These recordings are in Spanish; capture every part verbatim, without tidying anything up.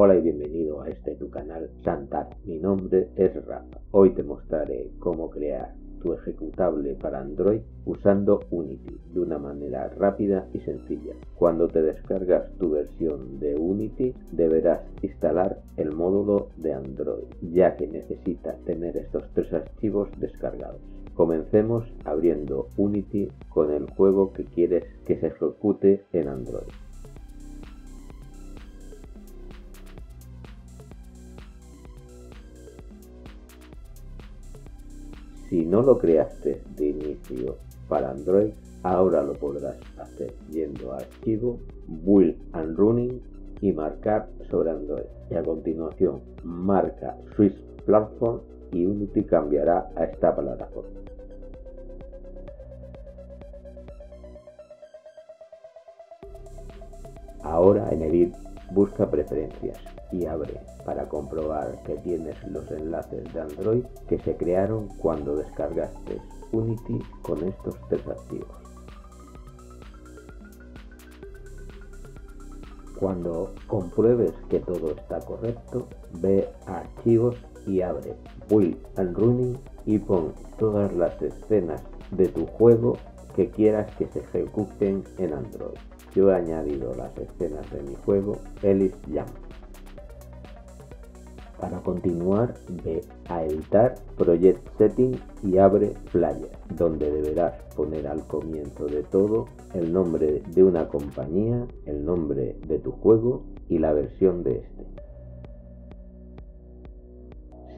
Hola y bienvenido a este tu canal Santako. Mi nombre es Rafa. Hoy te mostraré cómo crear tu ejecutable para Android usando Unity de una manera rápida y sencilla. Cuando te descargas tu versión de Unity deberás instalar el módulo de Android, ya que necesita tener estos tres archivos descargados. Comencemos abriendo Unity con el juego que quieres que se ejecute en Android. Si no lo creaste de inicio para Android, ahora lo podrás hacer yendo a Archivo, Build and Running y marcar sobre Android. Y a continuación marca Switch Platform y Unity cambiará a esta plataforma. Ahora en Edit busca Preferencias y abre para comprobar que tienes los enlaces de Android que se crearon cuando descargaste Unity con estos tres archivos. Cuando compruebes que todo está correcto, ve a Archivos y abre Build and Running y pon todas las escenas de tu juego que quieras que se ejecuten en Android. Yo he añadido las escenas de mi juego Ellis Jam. Para continuar, ve a Editar, Project Setting y abre Player, donde deberás poner al comienzo de todo el nombre de una compañía, el nombre de tu juego y la versión de este.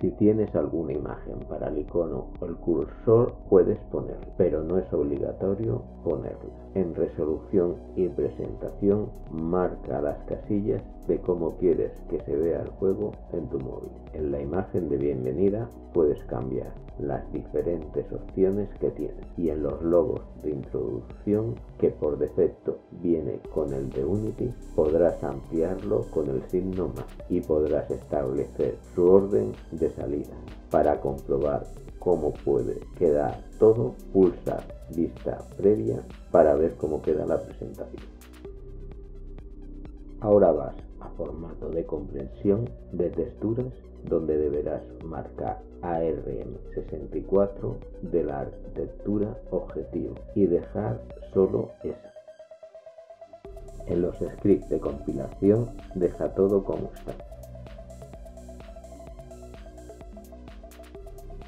Si tienes alguna imagen para el icono o el cursor puedes ponerla, pero no es obligatorio ponerla. En Resolución y Presentación marca las casillas de cómo quieres que se vea el juego en tu móvil. En la imagen de bienvenida puedes cambiar las diferentes opciones que tienes y en los logos de introducción, que por defecto viene con el de Unity, podrás ampliarlo con el signo más y podrás establecer su orden de salida. Para comprobar cómo puede quedar todo, pulsa Vista previa para ver cómo queda la presentación. Ahora vas a Formato de comprensión de texturas, donde deberás marcar A R M sesenta y cuatro de la arquitectura objetivo y dejar solo esa. En los scripts de compilación deja todo como está.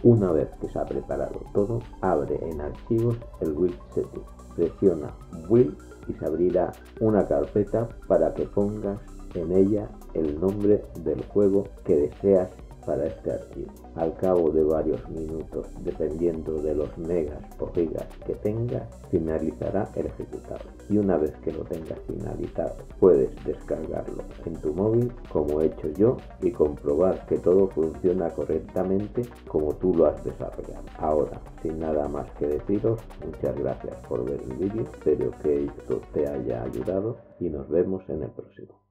Una vez que se ha preparado todo, abre en Archivos el Build Setting, presiona Build y se abrirá una carpeta para que pongas en ella el nombre del juego que deseas para este archivo. Al cabo de varios minutos, dependiendo de los megas o gigas que tengas, finalizará el ejecutable. Y una vez que lo tengas finalizado, puedes descargarlo en tu móvil, como he hecho yo, y comprobar que todo funciona correctamente como tú lo has desarrollado. Ahora, sin nada más que deciros, muchas gracias por ver el vídeo, espero que esto te haya ayudado y nos vemos en el próximo.